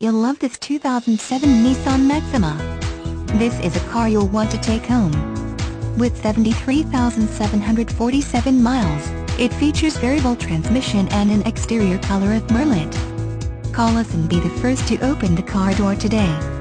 You'll love this 2007 Nissan Maxima. This is a car you'll want to take home. With 73,747 miles, it features variable transmission and an exterior color of Merlot. Call us and be the first to open the car door today.